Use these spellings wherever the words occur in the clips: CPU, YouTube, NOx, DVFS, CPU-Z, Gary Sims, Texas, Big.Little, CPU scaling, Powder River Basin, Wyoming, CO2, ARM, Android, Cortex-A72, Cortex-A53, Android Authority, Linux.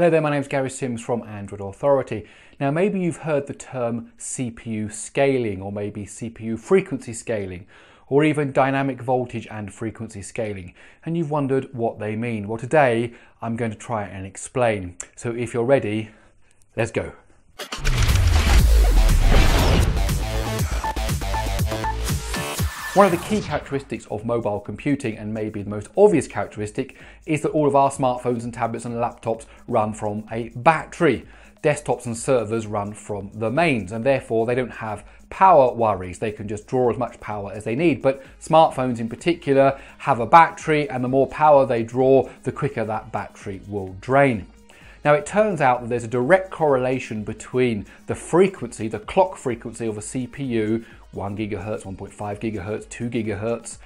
Hello there, my name's Gary Sims from Android Authority. Now maybe you've heard the term CPU scaling, or maybe CPU frequency scaling, or even dynamic voltage and frequency scaling, and you've wondered what they mean. Well, today I'm going to try and explain. So if you're ready, let's go. One of the key characteristics of mobile computing, and maybe the most obvious characteristic, is that all of our smartphones and tablets and laptops run from a battery. Desktops and servers run from the mains, and therefore they don't have power worries. They can just draw as much power as they need, but smartphones in particular have a battery, and the more power they draw, the quicker that battery will drain. Now it turns out that there's a direct correlation between the frequency, the clock frequency of a CPU, 1 gigahertz, 1.5 gigahertz, 2 gigahertz,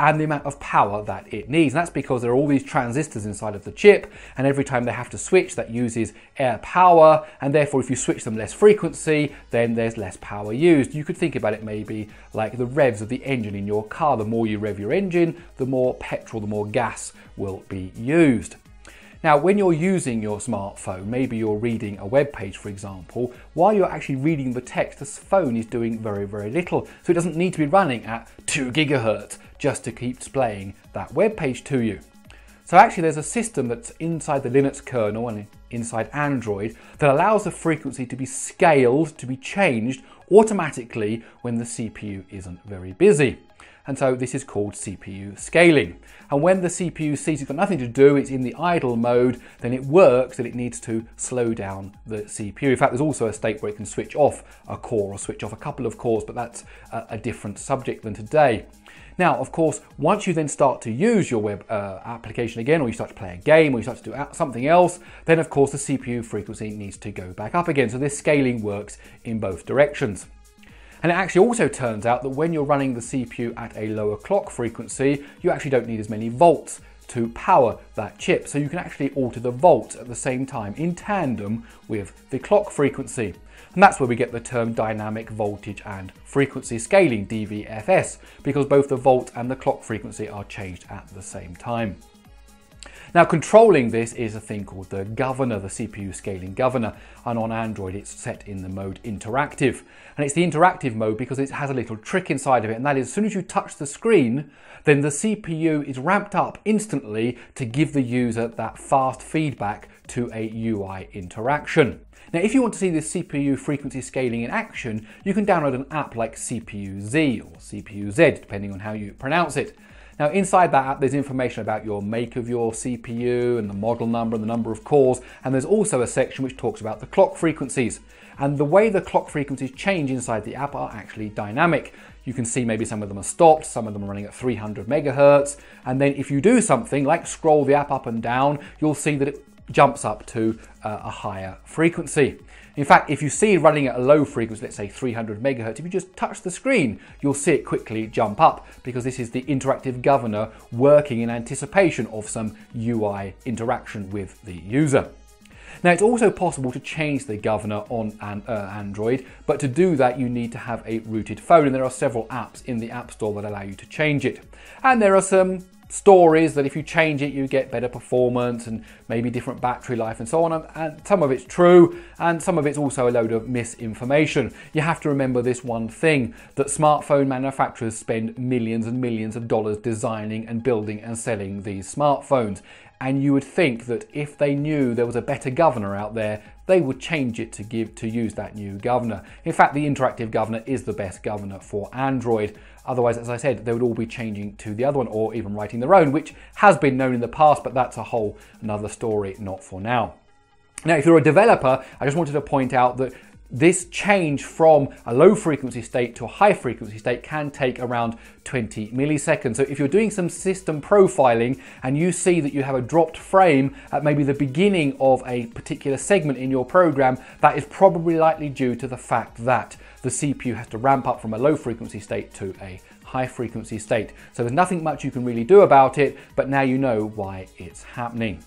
and the amount of power that it needs. And that's because there are all these transistors inside of the chip, and every time they have to switch, that uses air power, and therefore if you switch them less frequency, then there's less power used. You could think about it maybe like the revs of the engine in your car. The more you rev your engine, the more petrol, the more gas will be used. Now, when you're using your smartphone, maybe you're reading a web page, for example, while you're actually reading the text, the phone is doing very, very little. So it doesn't need to be running at 2 gigahertz just to keep displaying that web page to you. So actually there's a system that's inside the Linux kernel and inside Android that allows the frequency to be scaled, to be changed automatically when the CPU isn't very busy. And so this is called CPU scaling. And when the CPU sees it's got nothing to do, it's in the idle mode, then it works and it needs to slow down the CPU. In fact, there's also a state where it can switch off a core or switch off a couple of cores, but that's a different subject than today. Now, of course, once you then start to use your web application again, or you start to play a game, or you start to do something else, then of course the CPU frequency needs to go back up again. So this scaling works in both directions. And it actually also turns out that when you're running the CPU at a lower clock frequency, you actually don't need as many volts to power that chip. So you can actually alter the volts at the same time in tandem with the clock frequency. And that's where we get the term dynamic voltage and frequency scaling, DVFS, because both the volt and the clock frequency are changed at the same time. Now, controlling this is a thing called the governor, the CPU scaling governor, and on Android it's set in the mode interactive. And it's the interactive mode because it has a little trick inside of it, and that is as soon as you touch the screen, then the CPU is ramped up instantly to give the user that fast feedback to a UI interaction. Now, if you want to see this CPU frequency scaling in action, you can download an app like CPU-Z or CPU-Z, depending on how you pronounce it. Now, inside that app, there's information about your make of your CPU and the model number and the number of cores, and there's also a section which talks about the clock frequencies. And the way the clock frequencies change inside the app are actually dynamic. You can see maybe some of them are stopped, some of them are running at 300 megahertz, and then if you do something like scroll the app up and down, you'll see that it jumps up to a higher frequency. In fact, if you see it running at a low frequency, let's say 300 megahertz, if you just touch the screen, you'll see it quickly jump up, because this is the interactive governor working in anticipation of some UI interaction with the user. Now, it's also possible to change the governor on Android, but to do that, you need to have a rooted phone, and there are several apps in the App Store that allow you to change it. And there are some stories that if you change it, you get better performance and maybe different battery life and so on. And some of it's true, and some of it's also a load of misinformation. You have to remember this one thing, that smartphone manufacturers spend millions and millions of dollars designing and building and selling these smartphones. And you would think that if they knew there was a better governor out there, they would change it to use that new governor. In fact, the interactive governor is the best governor for Android. Otherwise, as I said, they would all be changing to the other one, or even writing their own, which has been known in the past, but that's a whole another story, not for now. Now, if you're a developer, I just wanted to point out that this change from a low frequency state to a high frequency state can take around 20 milliseconds. So if you're doing some system profiling and you see that you have a dropped frame at maybe the beginning of a particular segment in your program, that is probably likely due to the fact that the CPU has to ramp up from a low frequency state to a high frequency state. So there's nothing much you can really do about it, but now you know why it's happening.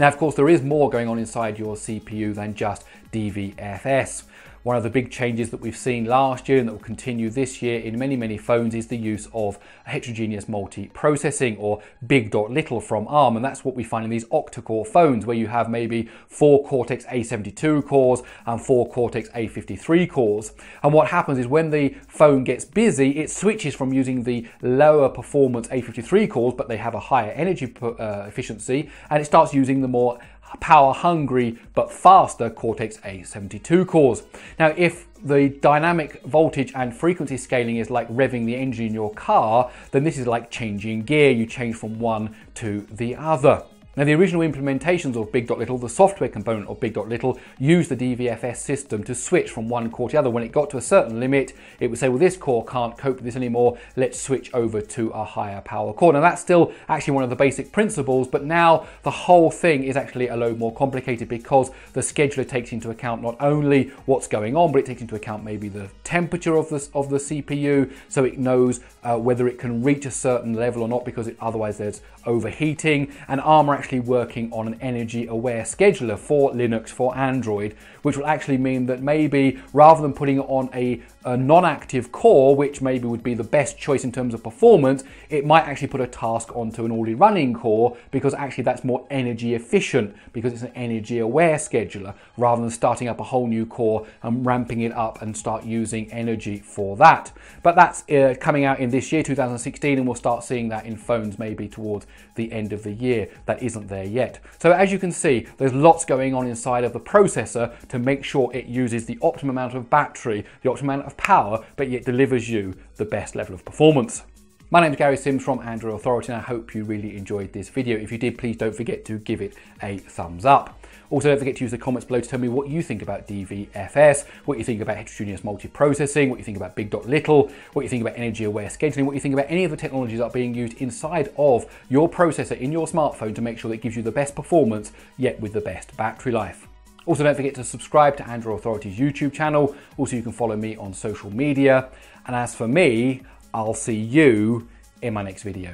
Now, of course, there is more going on inside your CPU than just DVFS. One of the big changes that we've seen last year and that will continue this year in many, many phones is the use of heterogeneous multi-processing, or Big.Little from ARM, and that's what we find in these octa-core phones where you have maybe 4 Cortex-A72 cores and 4 Cortex-A53 cores. And what happens is when the phone gets busy, it switches from using the lower performance A53 cores, but they have a higher energy efficiency, and it starts using the more power hungry but faster Cortex-A72 cores. Now, if the dynamic voltage and frequency scaling is like revving the engine in your car, then this is like changing gear. You change from one to the other. Now, the original implementations of Big.Little, the software component of Big.Little, used the DVFS system to switch from one core to the other. When it got to a certain limit, it would say, well, this core can't cope with this anymore, let's switch over to a higher power core. Now, that's still actually one of the basic principles, but now the whole thing is actually a load more complicated because the scheduler takes into account not only what's going on, but it takes into account maybe the temperature of the CPU, so it knows whether it can reach a certain level or not, because otherwise there's overheating. And ARM actually working on an energy-aware scheduler for Linux, for Android, which will actually mean that maybe rather than putting it on a non-active core, which maybe would be the best choice in terms of performance, it might actually put a task onto an already running core, because actually that's more energy efficient because it's an energy-aware scheduler, rather than starting up a whole new core and ramping it up and start using energy for that. But that's coming out in this year, 2016, and we'll start seeing that in phones maybe towards the end of the year. That isn't there yet. So as you can see, there's lots going on inside of the processor to make sure it uses the optimum amount of battery, the optimum amount of power, but yet delivers you the best level of performance. My name's Gary Sims from Android Authority, and I hope you really enjoyed this video. If you did, please don't forget to give it a thumbs up. Also, don't forget to use the comments below to tell me what you think about DVFS, what you think about heterogeneous multiprocessing, what you think about Big.Little, what you think about energy-aware scheduling, what you think about any of the technologies that are being used inside of your processor in your smartphone to make sure that it gives you the best performance, yet with the best battery life. Also, don't forget to subscribe to Android Authority's YouTube channel. Also, you can follow me on social media. And as for me, I'll see you in my next video.